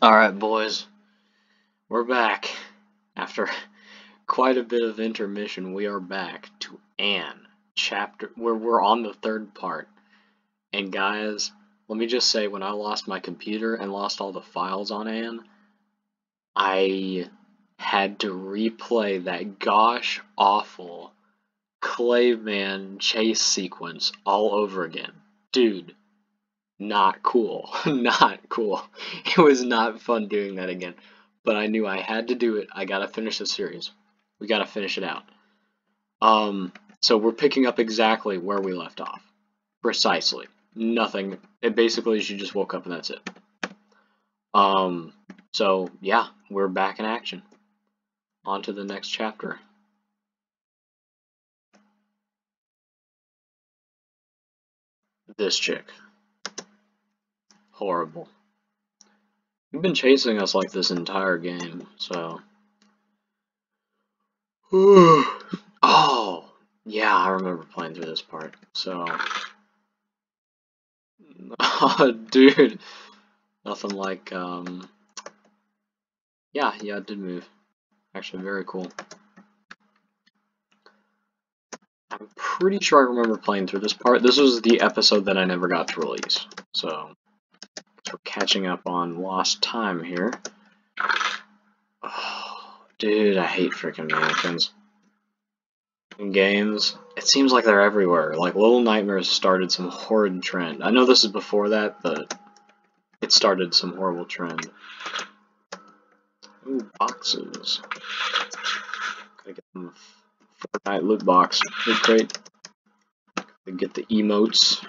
Alright, boys, we're back. After quite a bit of intermission, we are back to Anne, chapter, where we're on the third part. And guys, let me just say, when I lost my computer and lost all the files on Anne, I had to replay that gosh awful Clayman chase sequence all over again. Dude. Not cool. Not cool. It was not fun doing that again. But I knew I had to do it. I gotta finish the series. We gotta finish it out. So we're picking up exactly where we left off. Precisely. Nothing. It basically is you just woke up and that's it. So yeah, we're back in action. On to the next chapter. This chick. Horrible. You've been chasing us like this entire game, so. Oh, yeah, I remember playing through this part, so. Dude, nothing like, yeah, it did move. Actually, very cool. I'm pretty sure I remember playing through this part. This was the episode that I never got to release, so. We're catching up on lost time here. Oh, dude, I hate freaking mannequins. In games, it seems like they're everywhere. Like, Little Nightmares started some horrid trend. I know this is before that, but it started some horrible trend. Ooh, boxes. Gotta get them a Fortnite loot box. Loot crate. Gotta get the emotes.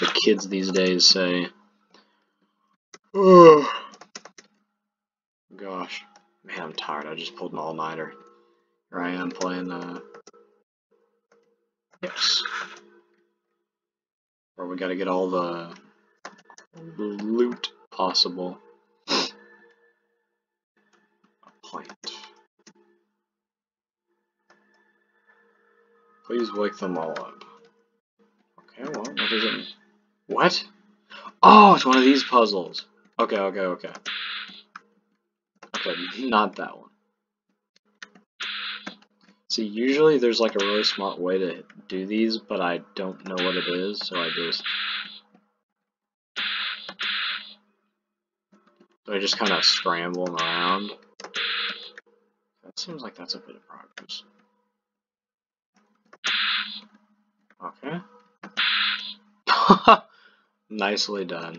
The kids these days say. Oh gosh, man, I'm tired. I just pulled an all-nighter. Here I am playing, yes. Or we gotta get all the loot possible. A plant. Please wake them all up. Okay, well, what is it? What? Oh, it's one of these puzzles. Okay, okay, okay. Okay, not that one. See, usually there's like a really smart way to do these, but I don't know what it is, so I just kind of scramble them around. That seems like that's a bit of progress. Okay. Nicely done.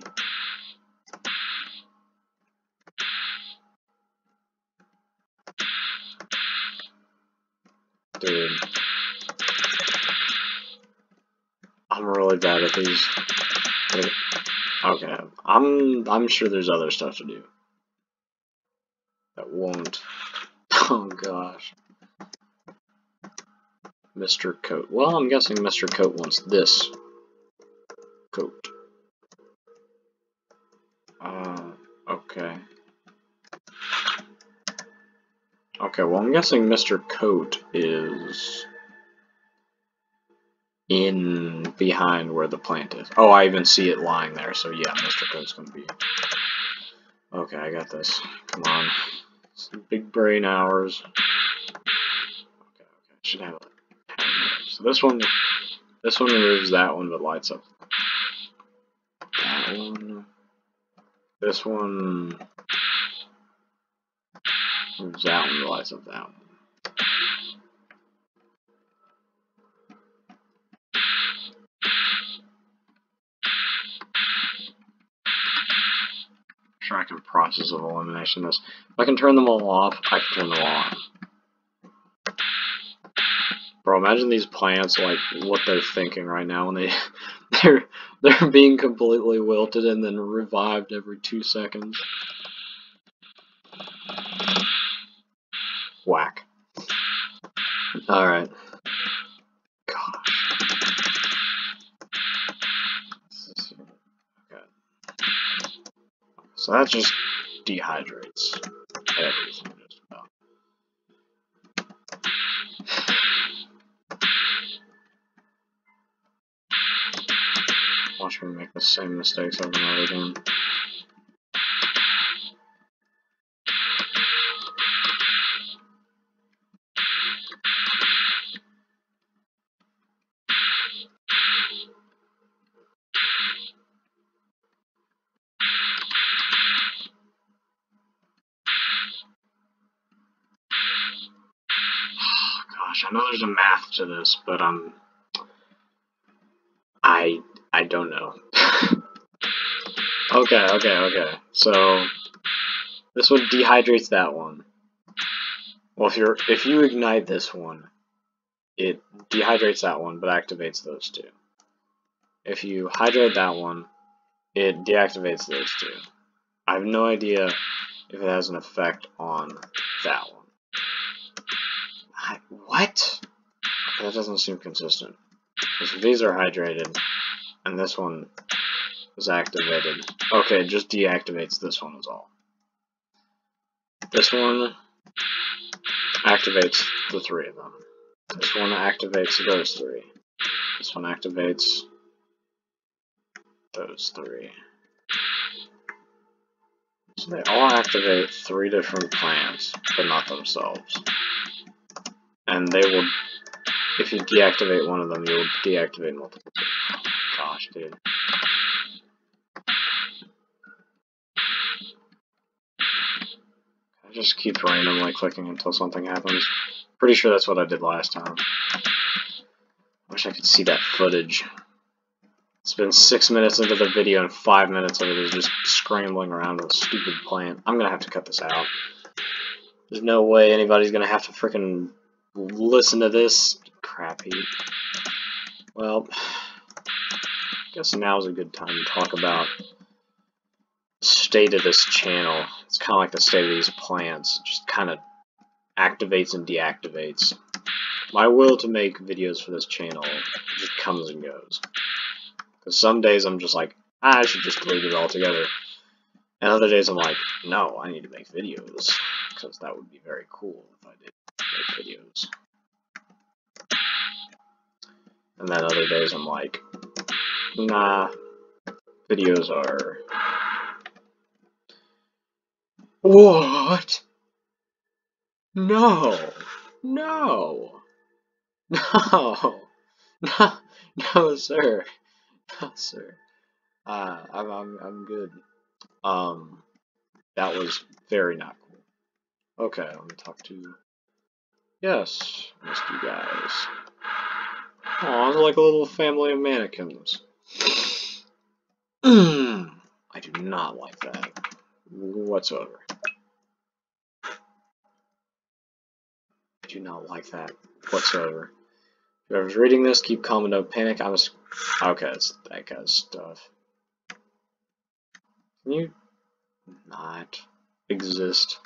Dude. I'm really bad at these. Okay. I'm sure there's other stuff to do. That won't. Oh gosh. Mr. Coat. Well, I'm guessing Mr. Coat wants this coat. Okay. Okay, well, I'm guessing Mr. Coat is in behind where the plant is. Oh, I even see it lying there, so yeah, Mr. Coat's gonna be. Okay, I got this. Come on. Some big brain hours. Okay, okay. Should have a time. So this one removes that one but lights up. That one. This one. That one relies on that one. I'm sure I can process of elimination this. If I can turn them all off, I can turn them all on. Bro, imagine these plants, like, what they're thinking right now when they're being completely wilted and then revived every 2 seconds. Whack. Alright. Gosh. Okay. So that just dehydrates everything just about. Watch me make the same mistakes over and over again. know there's a math to this, but I don't know. Okay. So this one dehydrates that one. Well, if you ignite this one, it dehydrates that one but activates those two. If you hydrate that one, it deactivates those two. I have no idea if it has an effect on that one. What? That doesn't seem consistent. Because these are hydrated, and this one is activated. Okay, it just deactivates this one is all. This one activates the three of them. This one activates those three. This one activates those three. So they all activate three different plants, but not themselves. And they will, if you deactivate one of them, you'll deactivate multiple. Gosh, dude. I just keep randomly clicking until something happens. Pretty sure that's what I did last time. Wish I could see that footage. It's been 6 minutes into the video and 5 minutes of it is just scrambling around with a stupid plant. I'm gonna have to cut this out. There's no way anybody's gonna have to frickin' listen to this crappy. Well, I guess now's a good time to talk about the state of this channel. It's kinda like the state of these plants. It just kinda activates and deactivates. My will to make videos for this channel just comes and goes. Because some days I'm just like, I should just delete it all together. And other days I'm like, no, I need to make videos. Because that would be very cool if I did make videos. And then other days I'm like, nah, videos are... What? No, sir. No, sir. I'm good. That was very not cool. Okay, let me talk to... Yes, missed you guys. Aw, they're like a little family of mannequins. I do not like that. Whatsoever. I do not like that. Whatsoever. Whoever's reading this, keep calm and don't panic. Okay, it's that guy's stuff. Can you not exist?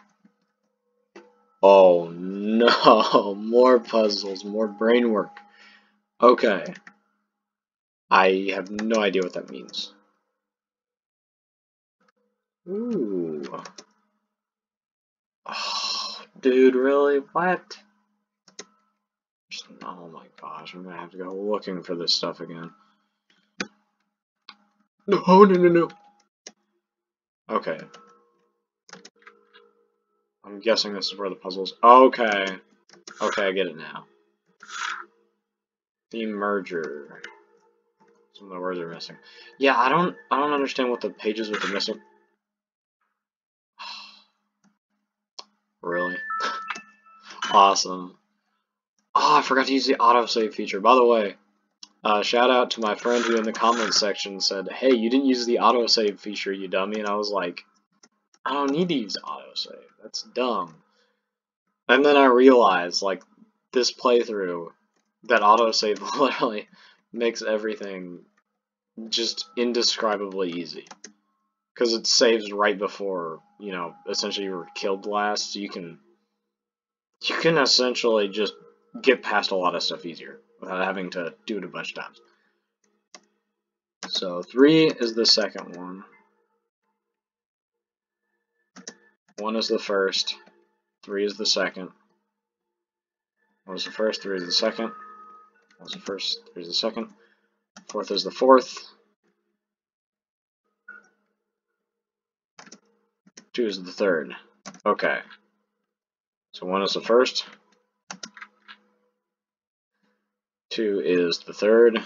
Oh no, more puzzles, more brain work. Okay. I have no idea what that means. Ooh. Oh, dude, really? What? Oh my gosh, I'm gonna have to go looking for this stuff again. No. Okay. I'm guessing this is where the puzzles... Okay. Okay, I get it now. The merger. Some of the words are missing. Yeah, I don't understand what the pages with the missing... Really? Awesome. Oh, I forgot to use the autosave feature. By the way, shout out to my friend who in the comments section said, hey, you didn't use the autosave feature, you dummy. And I was like, I don't need to use autosave. That's dumb. And then I realized, like, this playthrough, that autosave literally makes everything just indescribably easy. Because it saves right before, you know, essentially you were killed last. So you can essentially just get past a lot of stuff easier without having to do it a bunch of times. So 3 is the second one. 1 is the first. 3 is the second. 1 is the first. 3 is the second. 1 is the first. 3 is the second. 4th is the fourth. 2 is the third. Okay. So 1 is the first. 2 is the third,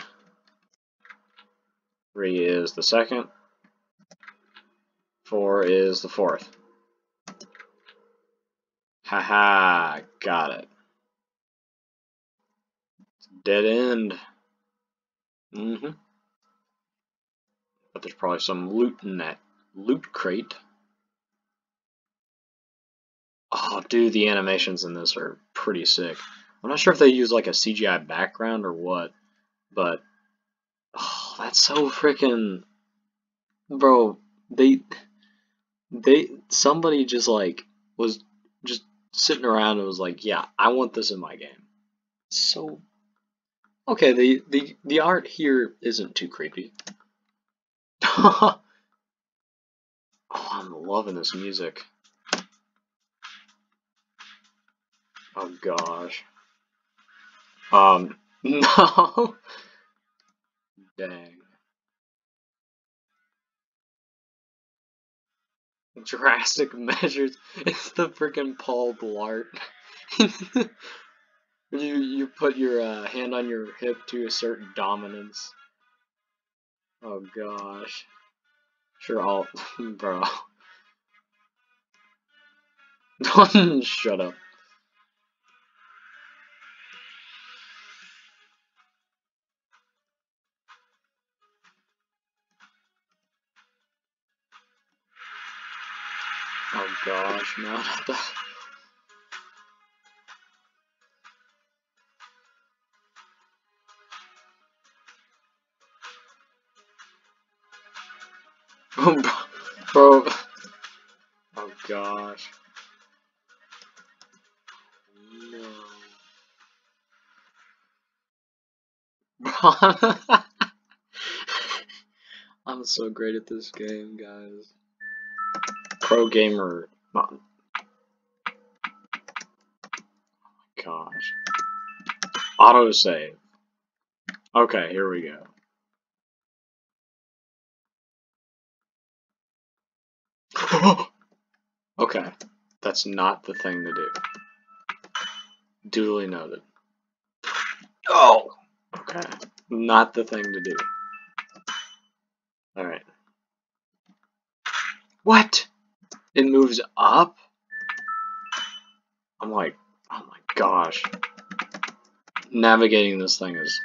3 is the second, 4 is the fourth. Haha, got it. Dead end. But there's probably some loot in that loot crate. Oh, dude, the animations in this are pretty sick. I'm not sure if they use like a CGI background or what, but oh, that's so freaking, bro. Somebody just like was just sitting around and was like, yeah, I want this in my game. So okay, the art here isn't too creepy. Oh, I'm loving this music. Oh gosh. No. Dang. Drastic measures. It's the freaking Paul Blart. You put your hand on your hip to assert dominance. Oh gosh. Sure, I'll bro. Shut up. Oh gosh, no, not that. Bro. Oh gosh. No. I'm so great at this game, guys. Pro gamer. Oh my gosh. Autosave. Okay, here we go. Okay, that's not the thing to do. Duly noted. Oh! Okay, not the thing to do. Alright. What? It moves up? I'm like, oh my gosh. Navigating this thing is...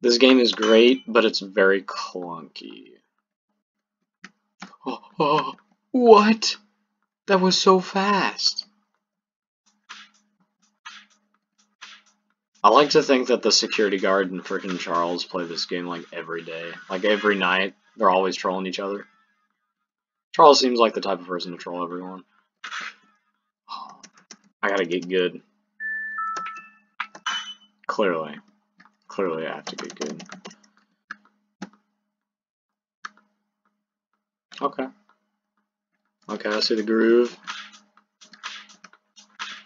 This game is great, but it's very clunky. Oh, what? That was so fast. I like to think that the security guard and freaking Charles play this game like every day. Like every night, they're always trolling each other. Charles seems like the type of person to troll everyone. Oh, I gotta get good. Clearly. Clearly I have to get good. Okay. Okay, I see the groove.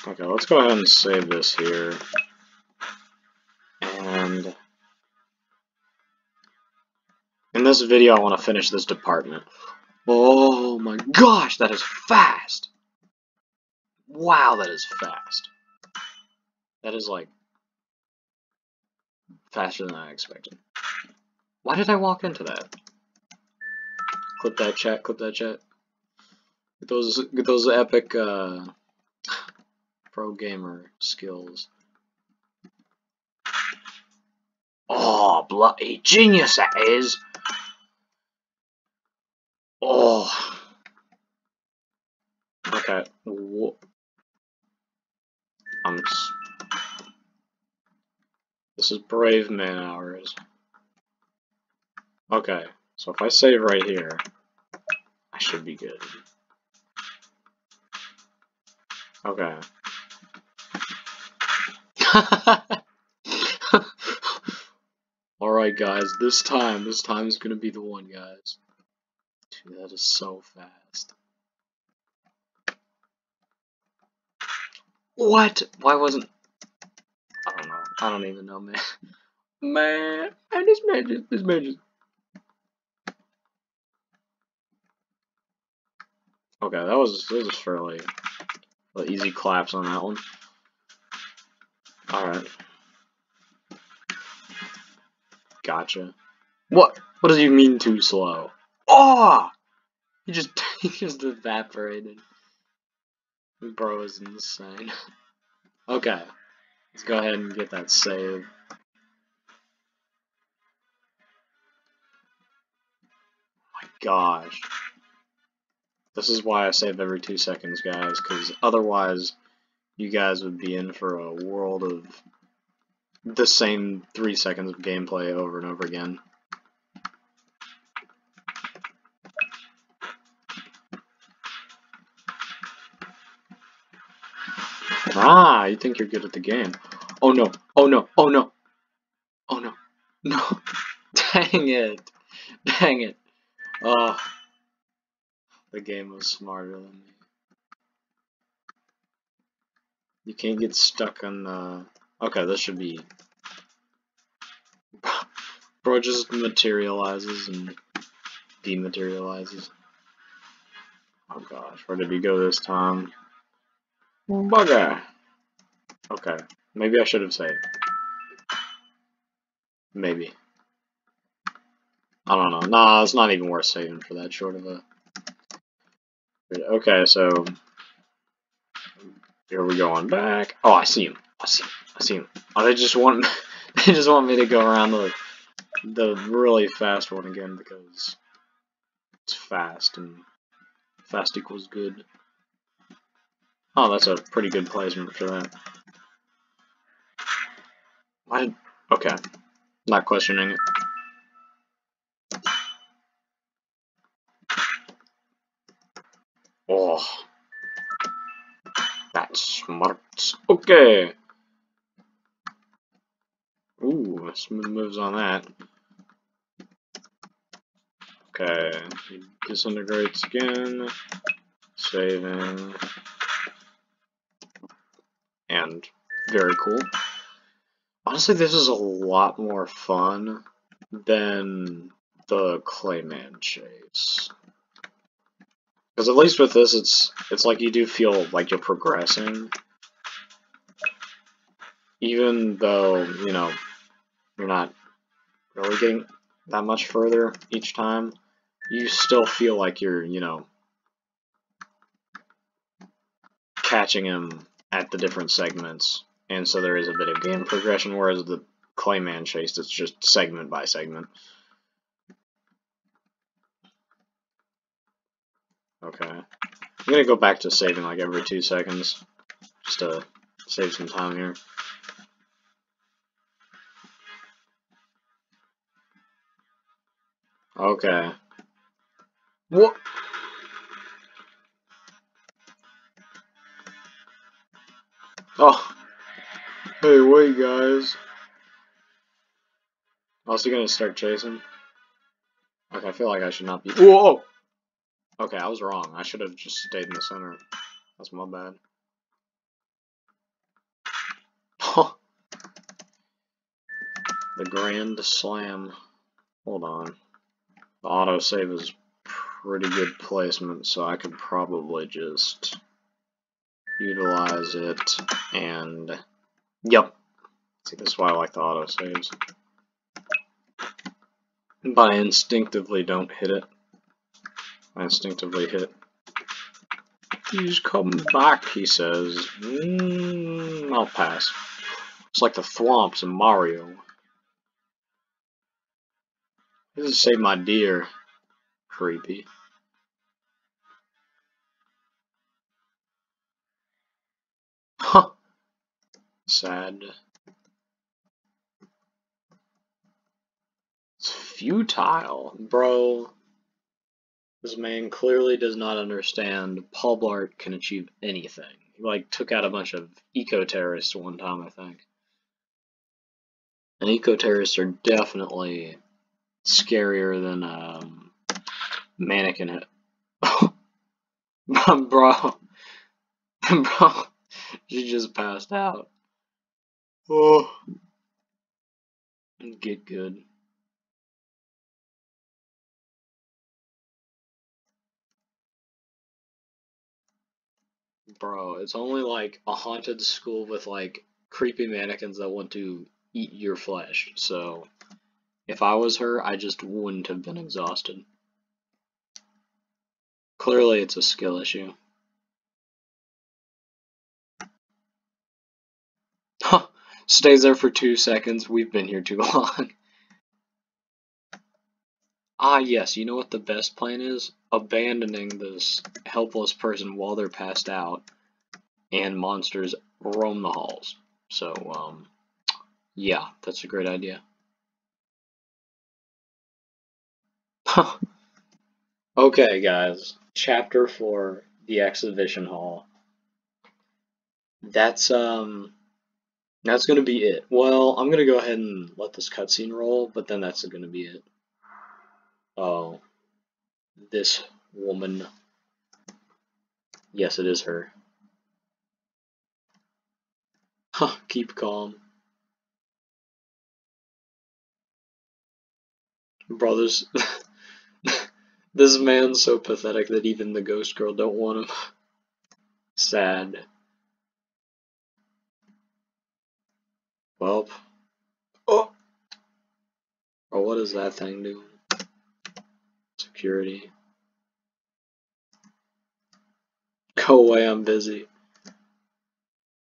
Okay, let's go ahead and save this here. And... in this video, I want to finish this department. Oh my gosh, that is fast! Wow, that is fast. That is like faster than I expected. Why did I walk into that? Clip that chat, clip that chat. Get those epic pro gamer skills. Oh, bloody genius that is! Oh. Okay. This is brave man hours. Okay. So if I save right here, I should be good. Okay. All right, guys. This time is gonna be the one, guys. Dude, that is so fast. What? Why wasn't? I don't know. I don't even know, man. Man, this man just. Okay, that was fairly easy claps on that one. Alright. Gotcha. What? What does he mean too slow? Oh! He just evaporated. Bro is insane. Okay. Let's go ahead and get that save. my gosh. This is why I save every 2 seconds, guys, because otherwise you guys would be in for a world of the same 3 seconds of gameplay over and over again. Ah, you think you're good at the game. Oh no, oh no, oh no, oh no, no, dang it, dang it. Oh, the game was smarter than me. You can't get stuck on the... Okay, this should be... Bro just materializes and dematerializes. Oh gosh, where did he go this time? Bugger! Okay, maybe I should have saved. Maybe. I don't know. Nah, it's not even worth saving for that short of a... Okay, so... Here we go on back. Oh, I see him. I see him. I see him. Oh, they just want me to go around the really fast one again because it's fast and fast equals good. Oh, that's a pretty good placement for that. Why? Okay, not questioning it. Oh. That's smart. Okay. Ooh, smooth moves on that. Okay, he disintegrates again. Saving. And very cool. Honestly, this is a lot more fun than the Clayman chase. Because at least with this, it's like you do feel like you're progressing. Even though, you know, you're not really getting that much further each time, you still feel like you're, you know, catching him at the different segments. And so there is a bit of game progression, whereas the Clayman chase, it's just segment by segment. Okay, I'm gonna go back to saving like every 2 seconds, just to save some time here. Okay. What? Oh. Hey, wait, guys. Also gonna start chasing. Okay, I feel like I should not be. Whoa. Okay, I was wrong. I should have just stayed in the center. That's my bad. The grand slam. Hold on. The autosave is pretty good placement, so I could probably just utilize it and... Yep. See, that's why I like the autosaves. But I instinctively don't hit it. I instinctively hit. He's coming back, he says. I'll pass. It's like the thwomps in Mario. This is save my deer. Creepy. Huh. Sad. It's futile, bro. This man clearly does not understand Paul Blart can achieve anything. He, like, took out a bunch of eco-terrorists one time, I think. And eco-terrorists are definitely scarier than, mannequin hit. Bro, she just passed out. Oh. Get good. Bro, it's only like a haunted school with like creepy mannequins that want to eat your flesh. So if I was her, I just wouldn't have been exhausted. Clearly it's a skill issue. Huh, stays there for 2 seconds. We've been here too long. Ah, yes, you know what the best plan is? Abandoning this helpless person while they're passed out, and monsters roam the halls. So, yeah, that's a great idea. Okay, guys, chapter 4, the exhibition hall. That's gonna be it. Well, I'm gonna go ahead and let this cutscene roll, but then that's gonna be it. Oh, this woman. Yes, it is her. Huh, keep calm. Brothers, this man's so pathetic that even the ghost girl don't want him. Sad. Welp. Oh! Oh, what is that thing doing? Security. Go away, I'm busy.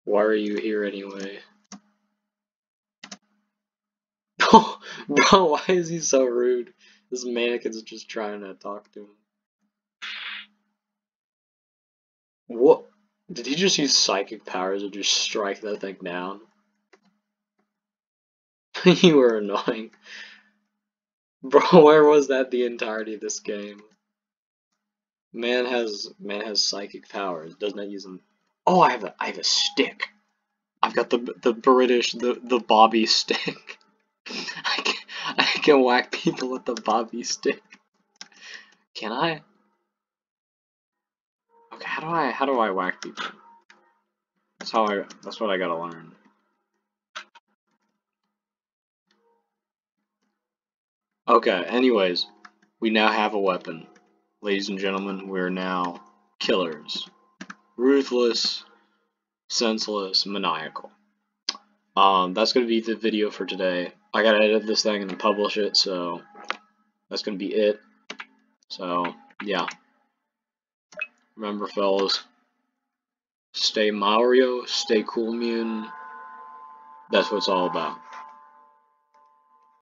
Why are you here anyway? Oh, bro, why is he so rude? This mannequin's just trying to talk to him. What? Did he just use psychic powers to just strike that thing down? You were annoying. Bro, where was that the entirety of this game? Man has psychic powers. Doesn't that use them? Oh, I have a stick. I've got the bobby stick. I can whack people with the bobby stick. Can I? Okay, how do I whack people? That's what I gotta learn. Okay, anyways, we now have a weapon. Ladies and gentlemen, we're now killers. Ruthless, senseless, maniacal. That's going to be the video for today. I got to edit this thing and publish it, so that's going to be it. So, yeah. Remember, fellas, stay Mario, stay cool, immune. That's what it's all about.